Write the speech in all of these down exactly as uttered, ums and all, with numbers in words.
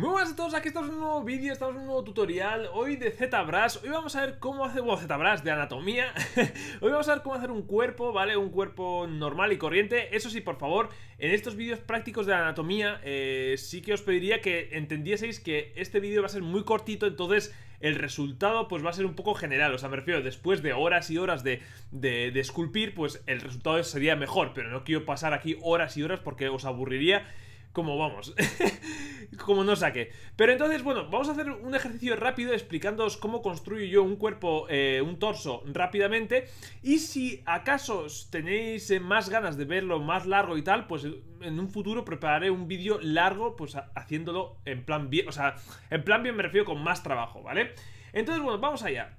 Muy buenas a todos, aquí estamos en un nuevo vídeo, estamos en un nuevo tutorial, hoy de ZBrush. Hoy vamos a ver cómo hacer, bueno, ZBrush de anatomía. Hoy vamos a ver cómo hacer un cuerpo, ¿vale? Un cuerpo normal y corriente. Eso sí, por favor, en estos vídeos prácticos de anatomía eh, sí que os pediría que entendieseis que este vídeo va a ser muy cortito, entonces el resultado pues va a ser un poco general. O sea, me refiero, después de horas y horas de, de, de esculpir, pues el resultado sería mejor, pero no quiero pasar aquí horas y horas porque os aburriría. Como vamos, como no saque. Pero entonces, bueno, vamos a hacer un ejercicio rápido explicándoos cómo construyo yo un cuerpo, eh, un torso rápidamente. Y si acaso tenéis eh, más ganas de verlo más largo y tal, pues en un futuro prepararé un vídeo largo, pues haciéndolo en plan bien. O sea, en plan bien me refiero con más trabajo, ¿vale? Entonces, bueno, vamos allá.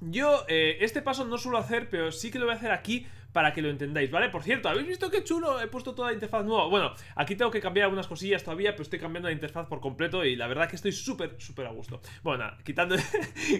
Yo eh, este paso no suelo hacer, pero sí que lo voy a hacer aquí para que lo entendáis, ¿vale? Por cierto, ¿habéis visto qué chulo? He puesto toda la interfaz nueva. Bueno, aquí tengo que cambiar algunas cosillas todavía, pero estoy cambiando la interfaz por completo y la verdad que estoy súper, súper a gusto. Bueno, nada, quitando,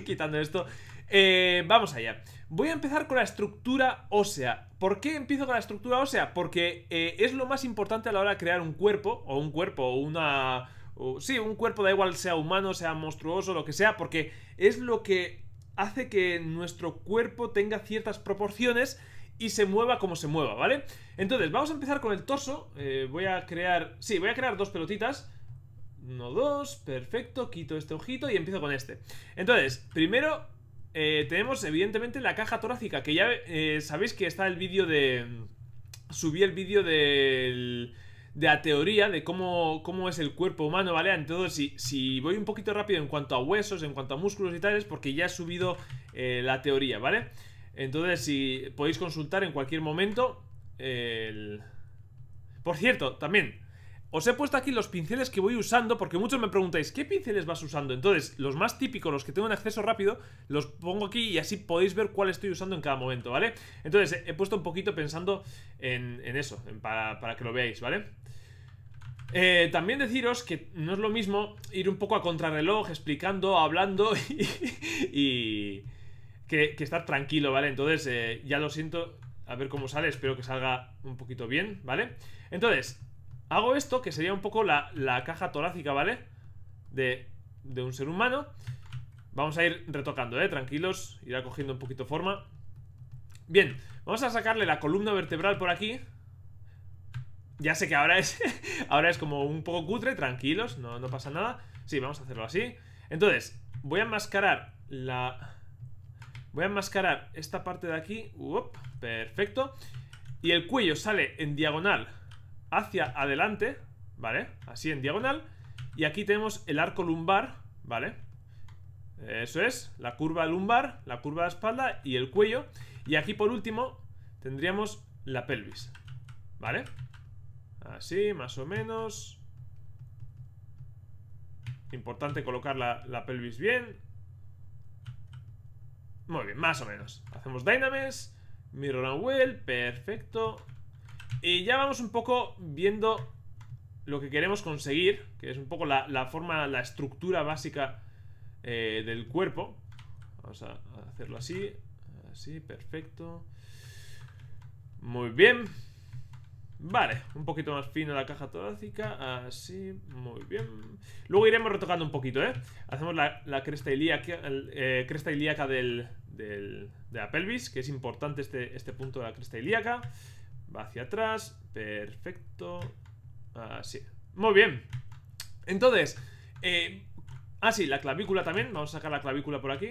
quitando esto, eh, vamos allá. Voy a empezar con la estructura ósea. ¿Por qué empiezo con la estructura ósea? Porque eh, es lo más importante a la hora de crear un cuerpo, o un cuerpo, o una... O, sí, un cuerpo, da igual, sea humano, sea monstruoso, lo que sea, porque es lo que hace que nuestro cuerpo tenga ciertas proporciones y se mueva como se mueva, ¿vale? Entonces, vamos a empezar con el torso. eh, Voy a crear... Sí, voy a crear dos pelotitas. Uno, dos, perfecto. Quito este ojito y empiezo con este. Entonces, primero eh, tenemos evidentemente la caja torácica, que ya eh, sabéis que está el vídeo de... Subí el vídeo del... de la teoría de cómo, cómo es el cuerpo humano, ¿vale? Entonces, si, si voy un poquito rápido en cuanto a huesos, en cuanto a músculos y tales, porque ya he subido eh, la teoría, ¿vale? Entonces, si podéis consultar en cualquier momento el... Por cierto, también os he puesto aquí los pinceles que voy usando, porque muchos me preguntáis, ¿qué pinceles vas usando? Entonces, los más típicos, los que tengo en acceso rápido, los pongo aquí y así podéis ver cuál estoy usando en cada momento, ¿vale? Entonces, he puesto un poquito pensando en, en eso, en para, para que lo veáis, ¿vale? Eh, también deciros que no es lo mismo ir un poco a contrarreloj, explicando, hablando y... y que, que estar tranquilo, ¿vale? Entonces, eh, ya lo siento, a ver cómo sale, espero que salga un poquito bien, ¿vale? Entonces... hago esto, que sería un poco la, la caja torácica, ¿vale? De, de un ser humano. Vamos a ir retocando, ¿eh? Tranquilos, irá cogiendo un poquito forma. Bien, vamos a sacarle la columna vertebral por aquí. Ya sé que ahora es, ahora es como un poco cutre, tranquilos, no, no pasa nada. Sí, vamos a hacerlo así. Entonces, voy a enmascarar la... Voy a enmascarar esta parte de aquí. Uop, perfecto. Y el cuello sale en diagonal hacia adelante, ¿vale? Así en diagonal. Y aquí tenemos el arco lumbar, ¿vale? Eso es, la curva lumbar, la curva de la espalda y el cuello. Y aquí por último tendríamos la pelvis, ¿vale? Así, más o menos. Importante colocar la, la pelvis bien. Muy bien, más o menos. Hacemos dynames, mirror and well, perfecto. Y ya vamos un poco viendo lo que queremos conseguir, que es un poco la, la forma, la estructura básica eh, del cuerpo. Vamos a hacerlo así, así, perfecto. Muy bien. Vale, un poquito más fino la caja torácica, así, muy bien. Luego iremos retocando un poquito, ¿eh? Hacemos la, la cresta ilíaca, el, eh, cresta ilíaca del, del, de la pelvis, que es importante este, este punto de la cresta ilíaca. Va hacia atrás, perfecto. Así, muy bien. Entonces eh, ah sí, la clavícula también. Vamos a sacar la clavícula por aquí.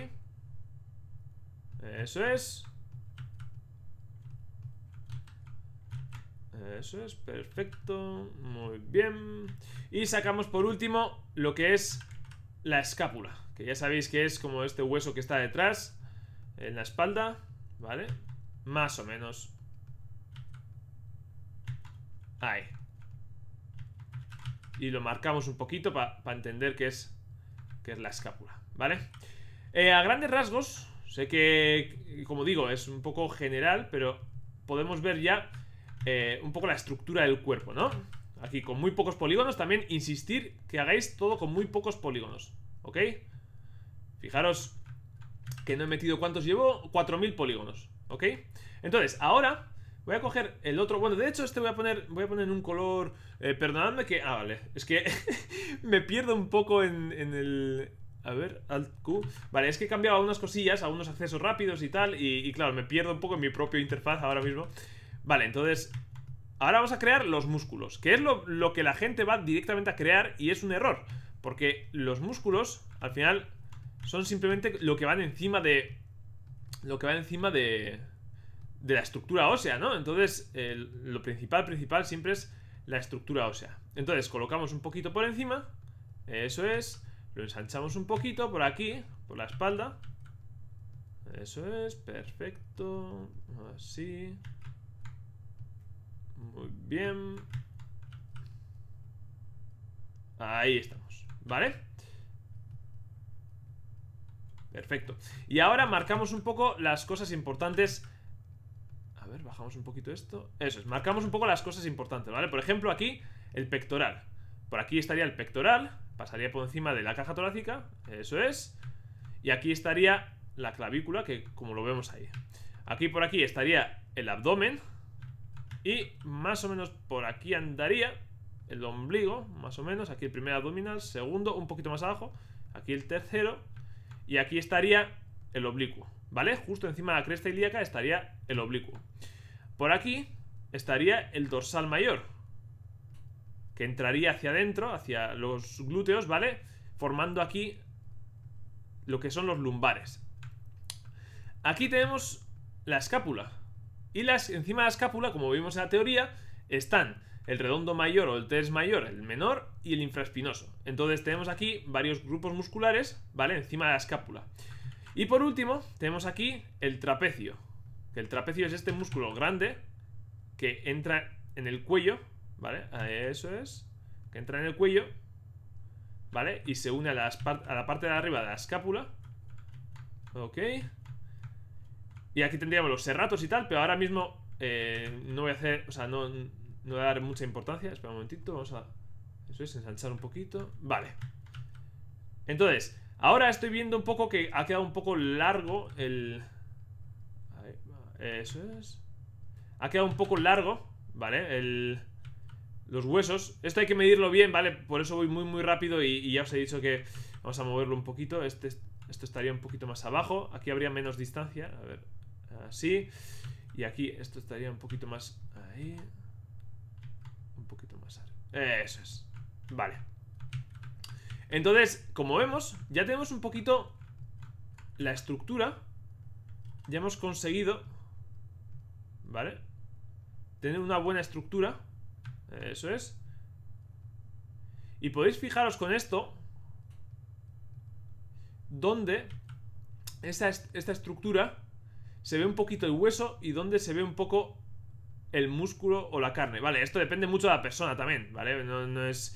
Eso es. Eso es, perfecto. Muy bien. Y sacamos por último lo que es la escápula, que ya sabéis que es como este hueso que está detrás, en la espalda, ¿vale? Más o menos. Ahí. Y lo marcamos un poquito para pa entender qué es, qué es la escápula, ¿vale? Eh, a grandes rasgos, sé que, como digo, es un poco general, pero podemos ver ya eh, un poco la estructura del cuerpo, ¿no? Aquí con muy pocos polígonos. También insistir que hagáis todo con muy pocos polígonos, ¿ok? Fijaros que no he metido cuántos llevo, cuatro mil polígonos, ¿ok? Entonces, ahora... Voy a coger el otro. Bueno, de hecho este voy a poner voy a poner un color... Eh, perdonadme que... Ah, vale. Es que me pierdo un poco en, en el... A ver, Alt Q. Vale, es que he cambiado a unas cosillas, a unos accesos rápidos y tal. Y, y claro, me pierdo un poco en mi propia interfaz ahora mismo. Vale, entonces... Ahora vamos a crear los músculos, que es lo, lo que la gente va directamente a crear y es un error. Porque los músculos, al final, son simplemente lo que van encima de... Lo que va encima de... de la estructura ósea, ¿no? Entonces, eh, lo principal, principal siempre es la estructura ósea. Entonces, colocamos un poquito por encima. Eso es. Lo ensanchamos un poquito por aquí, por la espalda. Eso es, perfecto. Así. Muy bien. Ahí estamos, ¿vale? Perfecto. Y ahora marcamos un poco las cosas importantes. A ver, bajamos un poquito esto. Eso es, marcamos un poco las cosas importantes, ¿vale? Por ejemplo, aquí, el pectoral. Por aquí estaría el pectoral. Pasaría por encima de la caja torácica. Eso es. Y aquí estaría la clavícula, que como lo vemos ahí. Aquí por aquí estaría el abdomen. Y más o menos por aquí andaría el ombligo, más o menos. Aquí el primer abdominal, segundo, un poquito más abajo. Aquí el tercero. Y aquí estaría el oblicuo, ¿vale? Justo encima de la cresta ilíaca estaría el oblicuo. Por aquí estaría el dorsal mayor, que entraría hacia adentro, hacia los glúteos, ¿vale? Formando aquí lo que son los lumbares. Aquí tenemos la escápula. Y las, encima de la escápula, como vimos en la teoría, están el redondo mayor o el teres mayor, el menor y el infraespinoso. Entonces tenemos aquí varios grupos musculares, ¿vale? Encima de la escápula. Y por último, tenemos aquí el trapecio. Que el trapecio es este músculo grande que entra en el cuello, ¿vale? Eso es. Que entra en el cuello, ¿vale? Y se une a la, a la parte de arriba de la escápula. Ok. Y aquí tendríamos los serratos y tal, pero ahora mismo eh, no voy a hacer... O sea, no, no voy a dar mucha importancia. Espera un momentito, vamos a... Eso es, ensanchar un poquito. Vale. Entonces... Ahora estoy viendo un poco que ha quedado un poco largo el... Eso es... Ha quedado un poco largo, ¿vale? El... Los huesos. Esto hay que medirlo bien, ¿vale? Por eso voy muy muy rápido y, y ya os he dicho que... Vamos a moverlo un poquito. Este, esto estaría un poquito más abajo. Aquí habría menos distancia. A ver... Así. Y aquí esto estaría un poquito más... Ahí... Un poquito más arriba. Eso es. Vale. Entonces, como vemos, ya tenemos un poquito la estructura. Ya hemos conseguido, ¿vale? Tener una buena estructura. Eso es. Y podéis fijaros con esto donde esta, esta estructura se ve un poquito el hueso y donde se ve un poco el músculo o la carne. Vale, esto depende mucho de la persona también, ¿vale? No, no es...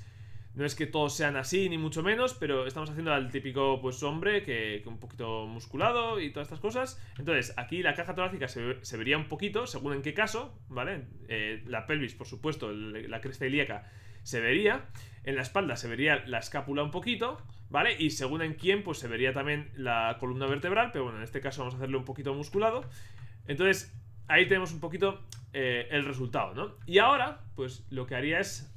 No es que todos sean así, ni mucho menos, pero estamos haciendo al típico, pues, hombre que, que un poquito musculado y todas estas cosas. Entonces, aquí la caja torácica se, se vería un poquito, según en qué caso, ¿vale? Eh, la pelvis, por supuesto, el, la cresta ilíaca se vería. En la espalda se vería la escápula un poquito, ¿vale? Y según en quién, pues, se vería también la columna vertebral, pero bueno, en este caso vamos a hacerlo un poquito musculado. Entonces, ahí tenemos un poquito eh, el resultado, ¿no? Y ahora, pues, lo que haría es...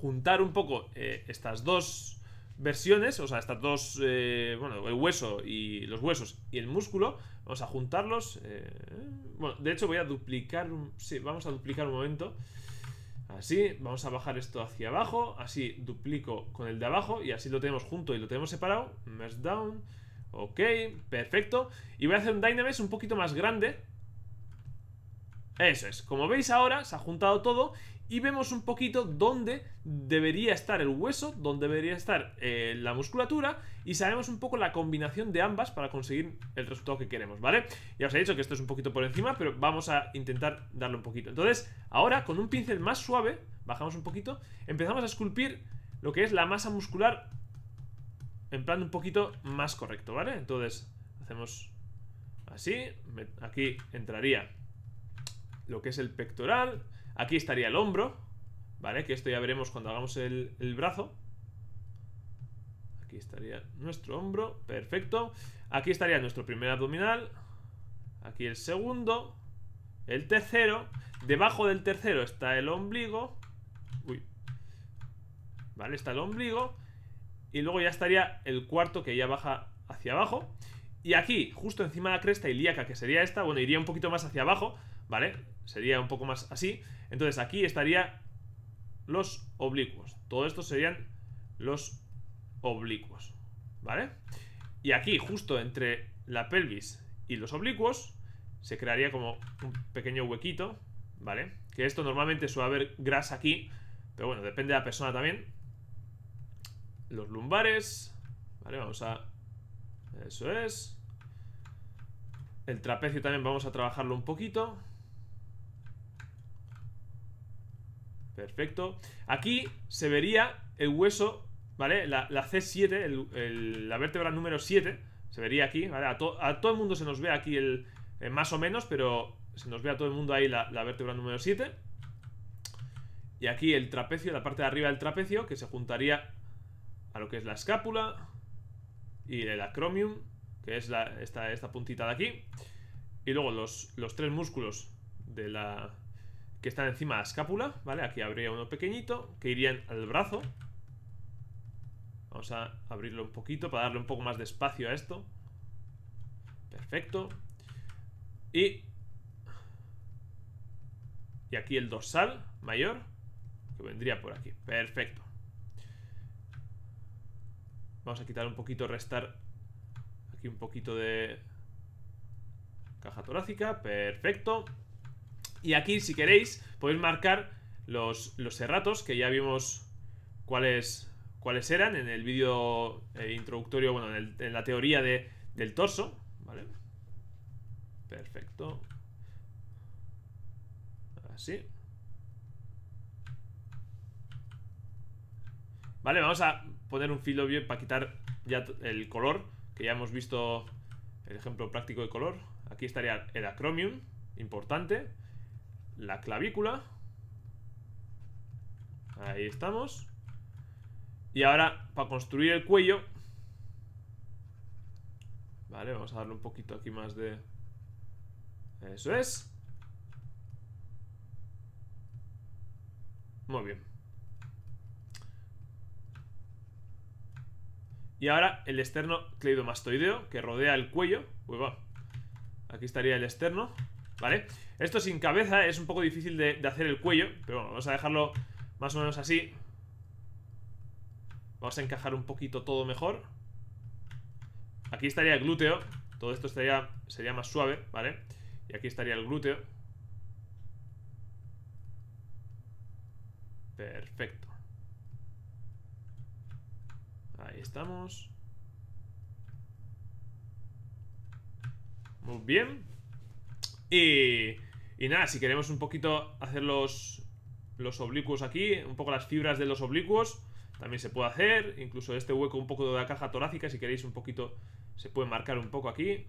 juntar un poco eh, estas dos versiones, o sea, estas dos, eh, bueno, el hueso y los huesos y el músculo, vamos a juntarlos. Eh, bueno, de hecho voy a duplicar, un, sí, vamos a duplicar un momento, así, vamos a bajar esto hacia abajo, así duplico con el de abajo y así lo tenemos junto y lo tenemos separado, merge down, ok, perfecto, y voy a hacer un Dynamesh un poquito más grande. Eso es, como veis ahora se ha juntado todo y vemos un poquito dónde debería estar el hueso, dónde debería estar eh, la musculatura y sabemos un poco la combinación de ambas para conseguir el resultado que queremos, ¿vale? Ya os he dicho que esto es un poquito por encima, pero vamos a intentar darle un poquito. Entonces, ahora con un pincel más suave, bajamos un poquito, empezamos a esculpir lo que es la masa muscular en plan un poquito más correcto, ¿vale? Entonces, hacemos así, aquí entraría... lo que es el pectoral, aquí estaría el hombro, ¿vale? Que esto ya veremos cuando hagamos el, el brazo. Aquí estaría nuestro hombro, perfecto. Aquí estaría nuestro primer abdominal, aquí el segundo, el tercero. Debajo del tercero está el ombligo. Uy. Vale, está el ombligo. Y luego ya estaría el cuarto, que ya baja hacia abajo. Y aquí, justo encima de la cresta ilíaca, que sería esta, bueno, iría un poquito más hacia abajo, ¿vale? Sería un poco más así. Entonces aquí estaría los oblicuos. Todo esto serían los oblicuos, ¿vale? Y aquí, justo entre la pelvis y los oblicuos, se crearía como un pequeño huequito, ¿vale? Que esto normalmente suele haber grasa aquí, pero bueno, depende de la persona también. Los lumbares, ¿vale? Vamos a... Eso es. El trapecio también vamos a trabajarlo un poquito. Perfecto. Aquí se vería el hueso, ¿vale? La, la C siete, el, el, la vértebra número siete. Se vería aquí, ¿vale? A, to, a todo el mundo se nos ve aquí el... Eh, más o menos, pero se nos ve a todo el mundo ahí la, la vértebra número siete. Y aquí el trapecio, la parte de arriba del trapecio, que se juntaría a lo que es la escápula y el acromion, que es la, esta, esta puntita de aquí. Y luego los, los tres músculos de la que están encima de la escápula, ¿vale? Aquí habría uno pequeñito que irían al brazo. Vamos a abrirlo un poquito para darle un poco más de espacio a esto. Perfecto. Y, y aquí el dorsal mayor, que vendría por aquí. Perfecto. Vamos a quitar un poquito, restar aquí un poquito de caja torácica. Perfecto. Y aquí, si queréis, podéis marcar los, los erratos, que ya vimos cuáles, cuáles eran en el vídeo eh, introductorio, bueno, en, el, en la teoría de, del torso, ¿vale? Perfecto. Así. Vale, vamos a poner un filo bien para quitar ya el color, que ya hemos visto el ejemplo práctico de color. Aquí estaría el acromion, importante. La clavícula. Ahí estamos. Y ahora, para construir el cuello, vale, vamos a darle un poquito aquí más de... Eso es. Muy bien. Y ahora el externo cleidomastoideo, que rodea el cuello. Uy, va. Aquí estaría el externo, ¿vale? Esto sin cabeza es un poco difícil de, de hacer el cuello, pero bueno, vamos a dejarlo más o menos así. Vamos a encajar un poquito todo mejor. Aquí estaría el glúteo. Todo esto estaría, sería más suave, ¿vale? Y aquí estaría el glúteo. Perfecto. Ahí estamos. Muy bien. Y, y nada, si queremos un poquito hacer los, los oblicuos aquí, un poco las fibras de los oblicuos, también se puede hacer. Incluso este hueco un poco de la caja torácica, si queréis un poquito, se puede marcar un poco aquí,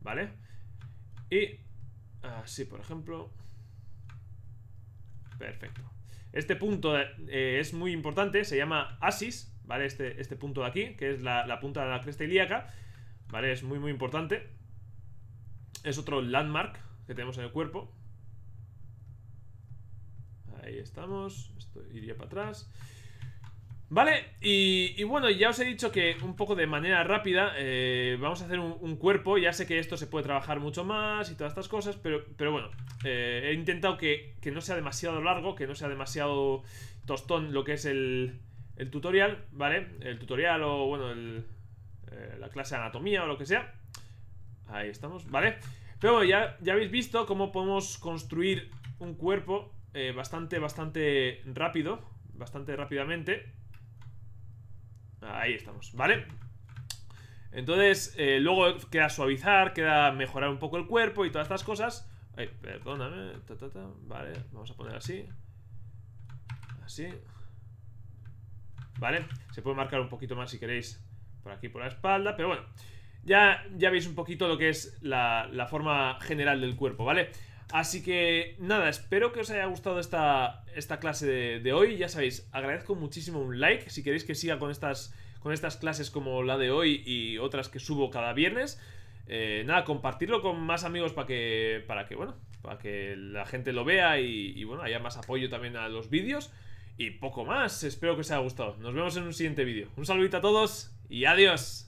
¿vale? Y así, por ejemplo. Perfecto. Este punto eh, es muy importante. Se llama axis, ¿vale? Este, este punto de aquí, que es la, la punta de la cresta ilíaca, ¿vale? Es muy muy importante. Es otro landmark que tenemos en el cuerpo. Ahí estamos. Esto iría para atrás, ¿vale? Y, y bueno, ya os he dicho que un poco de manera rápida eh, vamos a hacer un, un cuerpo. Ya sé que esto se puede trabajar mucho más y todas estas cosas, pero, pero bueno, eh, he intentado que, que no sea demasiado largo, que no sea demasiado tostón lo que es el, el tutorial, ¿vale? El tutorial o, bueno, el, eh, la clase de anatomía o lo que sea. Ahí estamos, ¿vale? Pero bueno, ya, ya habéis visto cómo podemos construir un cuerpo eh, bastante, bastante rápido, bastante rápidamente. Ahí estamos, ¿vale? Entonces, eh, luego queda suavizar, queda mejorar un poco el cuerpo y todas estas cosas. Ay, perdóname. Ta, ta, ta. Vale, vamos a poner así. Así. Vale, se puede marcar un poquito más si queréis por aquí, por la espalda. Pero bueno, ya, ya veis un poquito lo que es la, la forma general del cuerpo, ¿vale? Así que nada, espero que os haya gustado esta, esta clase de, de hoy. Ya sabéis, agradezco muchísimo un like si queréis que siga con estas, con estas clases como la de hoy y otras que subo cada viernes. Eh, nada, compartirlo con más amigos para que, para que, bueno, para que la gente lo vea y, y bueno, haya más apoyo también a los vídeos. Y poco más, espero que os haya gustado. Nos vemos en un siguiente vídeo. Un saludito a todos y adiós.